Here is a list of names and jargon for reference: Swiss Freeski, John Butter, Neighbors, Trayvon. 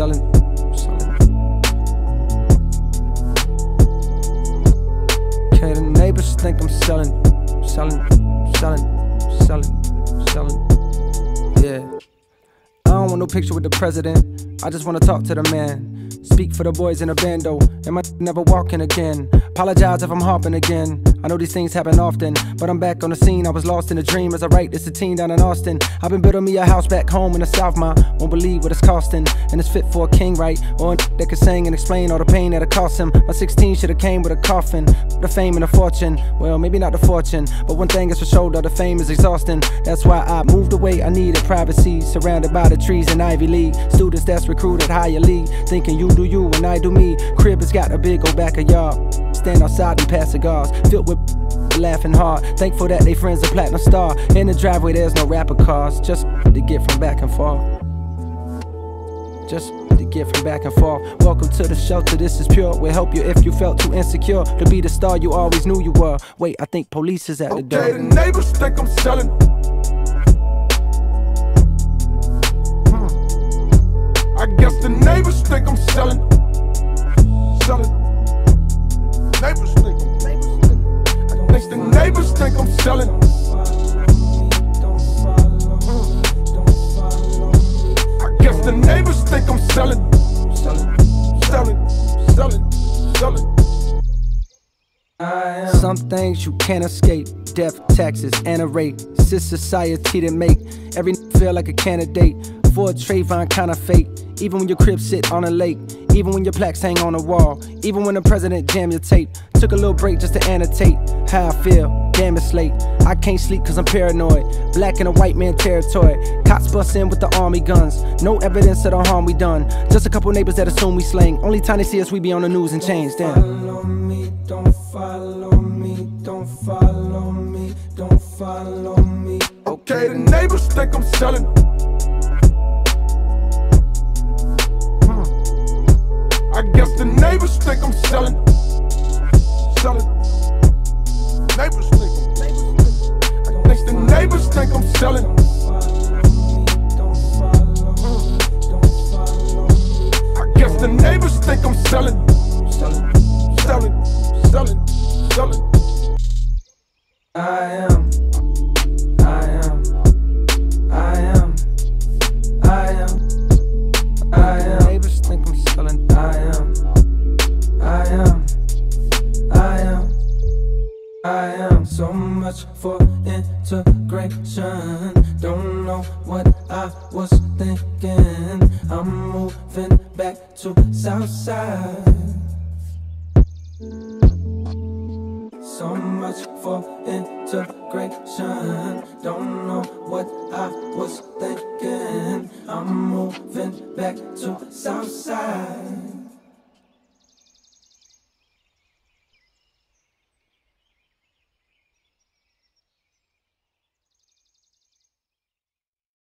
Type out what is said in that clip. selling. Okay, the neighbors think I'm selling. Yeah. I don't want no picture with the president. I just wanna talk to the man. Speak for the boys in the bando. Am I never walking again? Apologize if I'm harping again. I know these things happen often, but I'm back on the scene. I was lost in a dream as I write this routine down in Austin. I've been building me a house back home in the South, ma. Won't believe what it's costing. And it's fit for a king, right? Or a that can sing and explain all the pain that it cost him. My 16 should have came with a coffin. The fame and the fortune. Well, maybe not the fortune, but one thing is for sure, though, the fame is exhausting. That's why I moved away. I needed privacy, surrounded by the trees in Ivy League. Students that's recruited higher league, thinking you do you and I do me. Crib has got a big old back of y'all. Stand outside and pass cigars, filled with laughing hard. Thankful that they friends a platinum star. In the driveway there's no rapper cars, just to get from back and forth. Just to get from back and forth. Welcome to the shelter, this is pure. We'll help you if you felt too insecure to be the star you always knew you were. Wait, I think police is at the door. Okay, the neighbors think I'm selling. I guess the neighbors think I'm selling. Neighbors think I'm selling. I guess the neighbors think I'm selling. Some things you can't escape. Death, taxes, and a rape. It's a society that make every feel like a candidate for a Trayvon kind of fate. Even when your crib sit on a lake, even when your plaques hang on the wall, even when the president jam your tape. Took a little break just to annotate how I feel, damn it's late. I can't sleep cause I'm paranoid, black and a white man territory. Cops bust in with the army guns, no evidence of the harm we done. Just a couple neighbors that assume we slang, only time they see us we be on the news and change, damn. Don't follow me, don't follow me, don't follow me. Okay, the neighbors think I'm selling. I guess the neighbors think I'm selling. Neighbors think I'm selling. I guess the neighbors think I'm selling. I guess the neighbors think I'm selling. I am so much for integration. Don't know what I was thinking. I'm moving back to Southside. So much for integration. Don't know what I was thinking. I'm moving back to Southside.